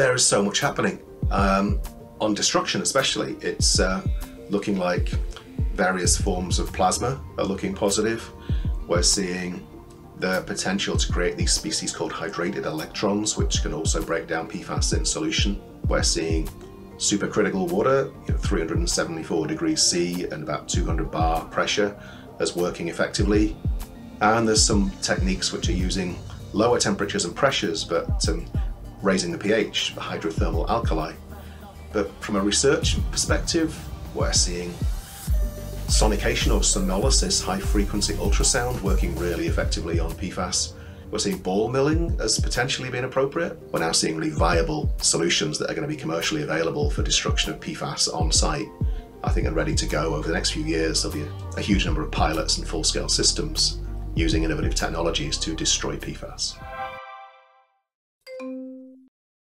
there is so much happening. On destruction especially, it's looking like various forms of plasma are looking positive. We're seeing the potential to create these species called hydrated electrons, which can also break down PFAS in solution. We're seeing supercritical water, 374 degrees C and about 200 bar pressure, as working effectively. And there's some techniques which are using lower temperatures and pressures, but raising the pH, the hydrothermal alkaline. But from a research perspective, we're seeing sonication or sonolysis, high-frequency ultrasound, working really effectively on PFAS. We're seeing ball milling as potentially being appropriate. We're now seeing really viable solutions that are going to be commercially available for destruction of PFAS on site. I think they're ready to go. Over the next few years, there'll be a huge number of pilots and full-scale systems using innovative technologies to destroy PFAS.